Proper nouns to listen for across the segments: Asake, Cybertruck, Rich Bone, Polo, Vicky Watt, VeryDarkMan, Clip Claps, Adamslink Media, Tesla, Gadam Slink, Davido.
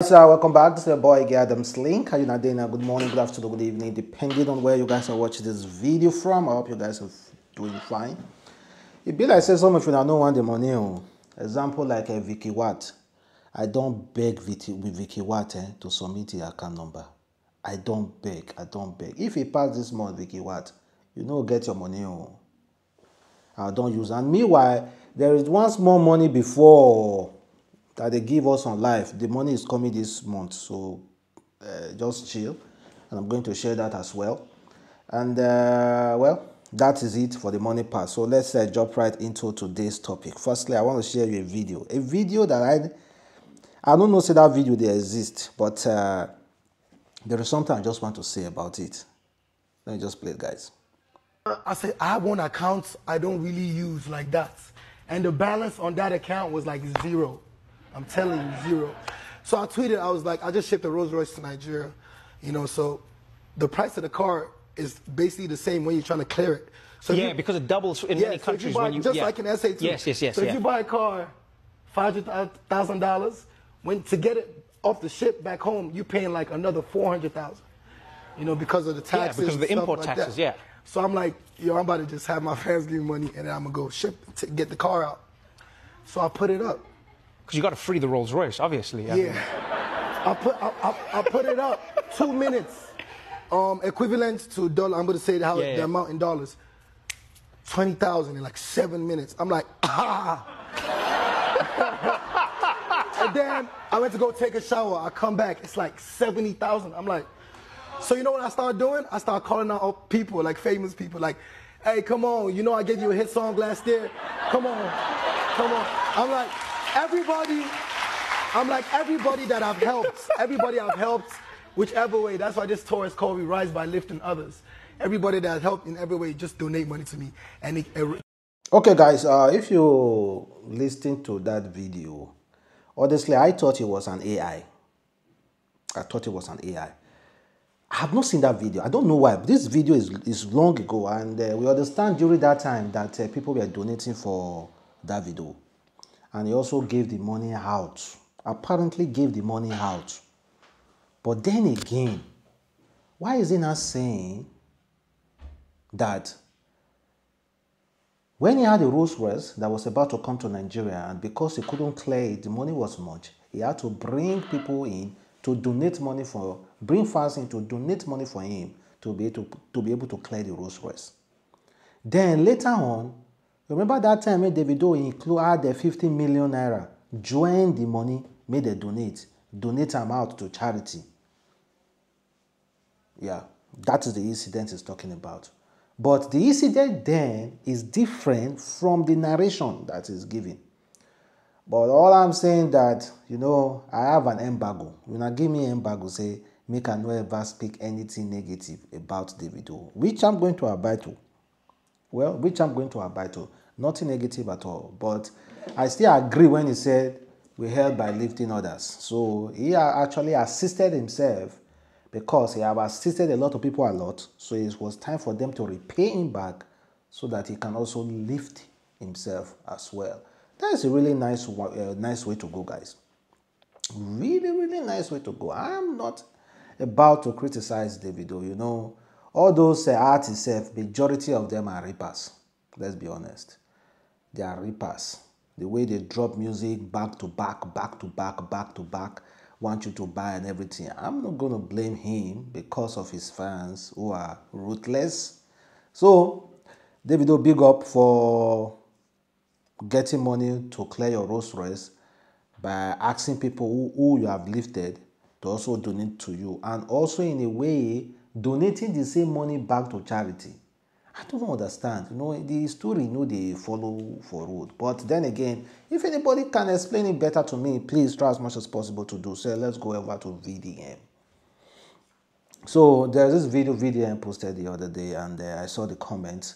So welcome back. This is your boy Gadam Slink. How you doing? Good morning, good afternoon, good evening, depending on where you guys are watching this video from. I hope you guys are doing fine. It be like say some of you don't want the money. Example like Vicky Watt. I don't beg Vicky Watt to submit your account number. I don't beg. If it pass this month, Vicky Watt, you know get your money. I don't use. And meanwhile, there is once more money before that they give us on live. The money is coming this month, so just chill, and I'm going to share that as well. And well, that is it for the money part. So let's jump right into today's topic. Firstly, I want to share you a video that I don't know say that video they exist, but there is something I just want to say about it. Let me just play it, guys. I said I have one account I don't really use like that, and the balance on that account was like zero. I'm telling you, zero. So I tweeted, I was like, I just shipped a Rolls Royce to Nigeria, you know, so the price of the car is basically the same when you're trying to clear it. So yeah, because it doubles in many countries. So like an SA2. Yes. So if you buy a car, $500,000, when to get it off the ship back home, you're paying like another $400,000, you know, because of the taxes. Yeah, because of the import taxes, yeah. So I'm like, yo, I'm about to just have my fans give me money and then I'm going to go ship to get the car out. So I put it up. Because you got to free the Rolls Royce, obviously. Yeah. I put it up. 2 minutes, equivalent to dollar. I'm going to say how the amount in dollars. 20,000 in like 7 minutes. I'm like, ah. And then I went to go take a shower. I come back. It's like 70,000. I'm like, so you know what I started doing? I started calling out people, like famous people, like, hey, come on. You know I gave you a hit song last year. Come on. Come on. I'm like, everybody that I've helped, whichever way. That's why this tour is called We Rise by Lifting Others. Everybody that helped in every way, just donate money to me. And okay, guys, if you listen to that video, honestly, I thought it was an AI. I have not seen that video. I don't know why. But this video is long ago, and we understand during that time that people were donating for Davido. And he also gave the money out. Apparently gave the money out. But then again, why is he not saying that when he had a Rolls Royce that was about to come to Nigeria, and because he couldn't clear it, the money was much, he had to bring people in to donate money for, bring fans in to donate money for him to be able to clear the Rolls Royce. Then later on, remember that time when Davido included 50 million naira, joined the money, made a donate them out to charity. Yeah, that is the incident he's talking about. But the incident then is different from the narration that is given. But all I'm saying that, you know, I have an embargo. When I give me an embargo, say, make I no ever speak anything negative about Davido, which I'm going to abide to. Nothing negative at all. But I still agree when he said, we help by lifting others. So he actually assisted himself because he have assisted a lot of people a lot. So it was time for them to repay him back so that he can also lift himself as well. That is a really nice way to go, guys. Really nice way to go. I'm not about to criticize Davido, you know. All those artists, majority of them are rippers. Let's be honest. They are rippers. The way they drop music back to back, want you to buy and everything. I'm not going to blame him because of his fans who are ruthless. So, Davido, big up for getting money to clear your Rolls Royce by asking people who you have lifted to also donate to you. And also in a way, donating the same money back to charity. I don't understand. You know, the story, you know, they follow for road. But then again, if anybody can explain it better to me, please try as much as possible to do so. Let's go over to VDM. So there's this video VDM posted the other day, and I saw the comments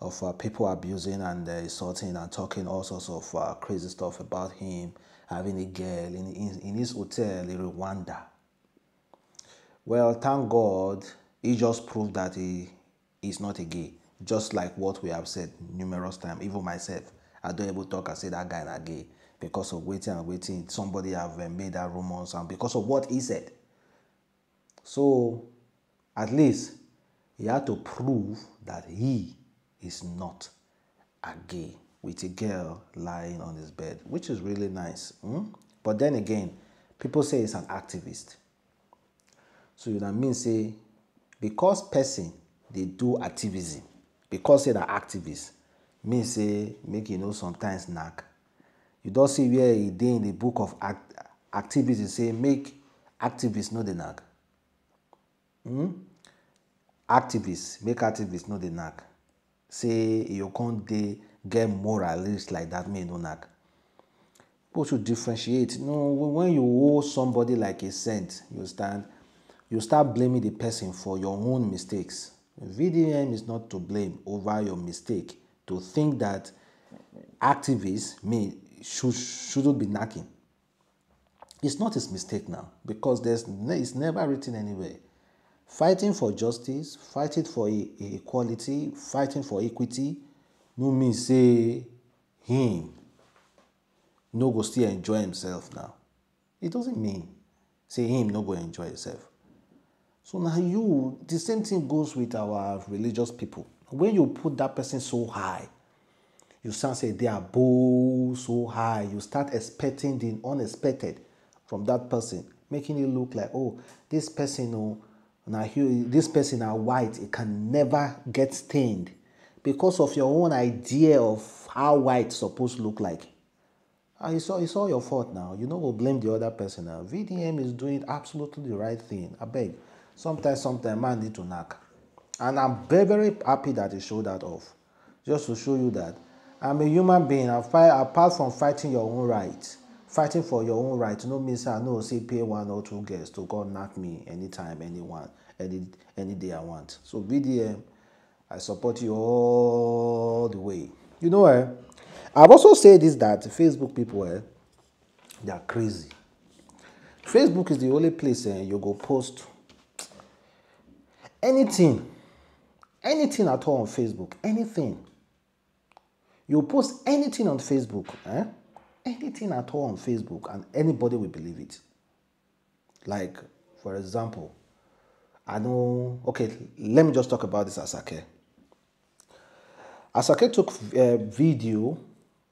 of people abusing and insulting and talking all sorts of crazy stuff about him having a girl in his hotel in Rwanda. Well, thank God, he just proved that he is not a gay. Just like what we have said numerous times, even myself. I don't even talk and say that guy is a gay. because of waiting and waiting, somebody have made that rumors, and because of what he said. So at least he had to prove that he is not a gay with a girl lying on his bed, which is really nice. But then again, people say he's an activist. So you know what I mean, say because person they do activism, because they are activists, means say make you know sometimes knack. You don't see where he did in the book of activism say make activists know the knack. Activists make activists know the knack. Say you can't they get moralists like that may no knack. But you differentiate. No, when you owe somebody like a cent, you start blaming the person for your own mistakes. VDM is not to blame over your mistake. To think that activists shouldn't be knocking. It's not his mistake now, because it's never written anywhere. Fighting for justice, fighting for equality, fighting for equity, no mean say him no go still enjoy himself now. It doesn't mean say him no go enjoy himself. So now the same thing goes with our religious people. When you put that person so high, you start saying they are both so high. You start expecting the unexpected from that person, making it look like, oh, this person, oh, now this person are white. It can never get stained because of your own idea of how white is supposed to look like. It's all your fault now. You don't go blame the other person now. VDM is doing absolutely the right thing. I beg. Sometimes man need to knock. And I'm very, very happy that he showed that off. Just to show you that I'm a human being. I fight, apart from fighting your own right, fighting for your own right. No means I know say pay one or two girls to go knock me anytime, anyone, any day I want. So VDM, I support you all the way. You know, I've also said this, that Facebook people, they are crazy. Facebook is the only place you go post anything. Anything at all on Facebook. Anything. You post anything on Facebook. Anything at all on Facebook and anybody will believe it. Like, for example, I know... Okay, let me just talk about this Asake. Asake took a video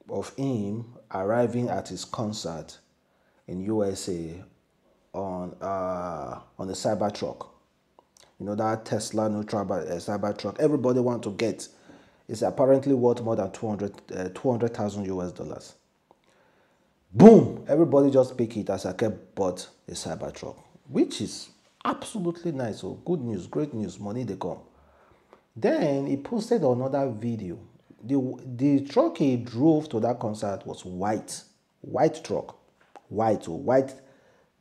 of him arriving at his concert in USA on a Cybertruck. You know, that Tesla neutral Cybertruck, everybody want to get. It's apparently worth more than $200,000 US. Boom! Everybody just pick it as I kept bought a Cybertruck, which is absolutely nice. So good news, great news, money they come. Then he posted another video. The truck he drove to that concert was white. White truck. White or white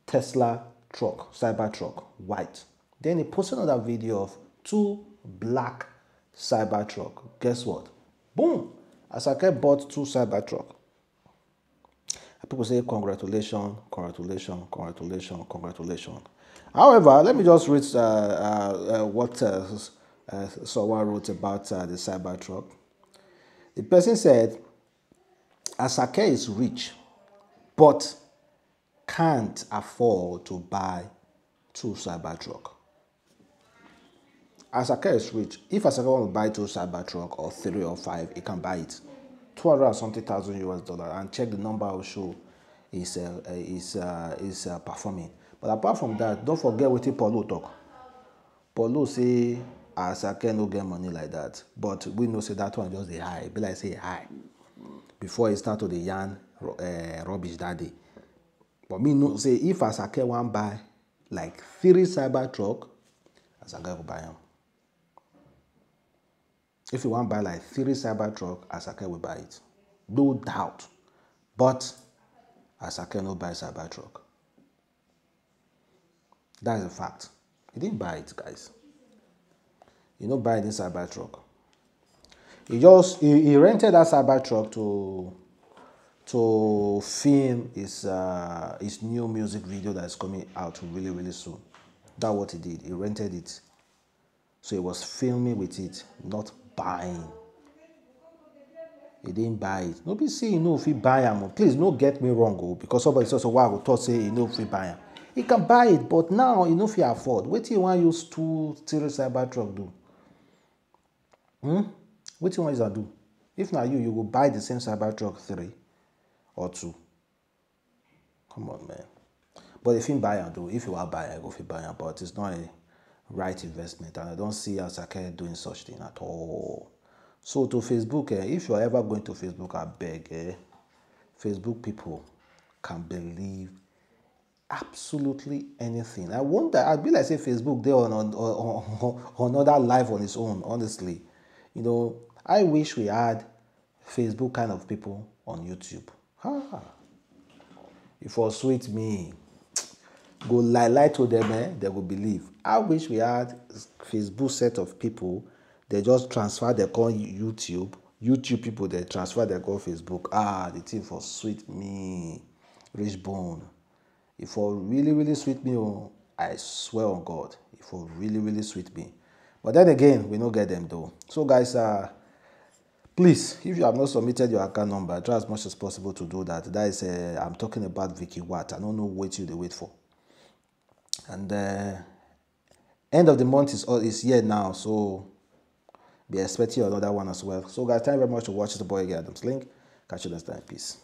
Tesla truck, Cybertruck, white. Then he posted another video of two black Cybertruck. Guess what? Boom! Asake bought two Cybertruck. People say, congratulations, congratulations, congratulations, congratulations. However, let me just read what Sowa wrote about the Cybertruck. The person said, Asake is rich, but can't afford to buy two Cybertruck. Asake is rich. If Asake wants to buy two Cybertruck or three or five, he can buy it. $200,000 and check the number I'll show is performing. But apart from that, don't forget what Polo talk. Polo say Asake no get money like that. But we know say that one just the high. Be like say high before he start to the yarn rubbish that day. But me no say if Asake want buy like three Cybertruck, Asake go buy them. If you want to buy like three Cybertruck, Asake will buy it. No doubt. But Asake no buy Cybertruck. That is a fact. He didn't buy it, guys. He don't buy this Cybertruck. He rented that Cybertruck to film his new music video that is coming out really, really soon. That's what he did. He rented it. So he was filming with it, not buying. He didn't buy it. Nobody say you know if he buy him. Please, no get me wrong, oh, because somebody says, wow, who thought say you know if he buy him. He can buy it, but now you know if he afford. Wait till you want to use 2-3 Cybertruck do. Wait till you want to do. If not you, you will buy the same Cybertruck 3 or 2. Come on, man. But if you buy and do, if you are buying, go for buying, but it's not a right investment, and I don't see Asake doing such thing at all. So to Facebook, if you are ever going to Facebook, I beg, Facebook people can believe absolutely anything. I wonder, I'd be like say Facebook there on another life on its own. Honestly, you know, I wish we had Facebook kind of people on YouTube. Ha! If for sweet me. Go lie to them, they will believe. I wish we had Facebook set of people. They just transfer their call YouTube. YouTube people, they transfer their call Facebook. Ah, the thing for sweet me, Rich Bone. If for really, really sweet me, oh, I swear on God. If for really, really sweet me. But then again, we don't get them though. So guys, please, if you have not submitted your account number, try as much as possible to do that. That is, I'm talking about Vicky Watt. I don't know what you wait for. And the end of the month is here now, so be expecting another one as well. So guys, thank you very much for watching. It's the boy again, Adamslink. Catch you next time. Peace.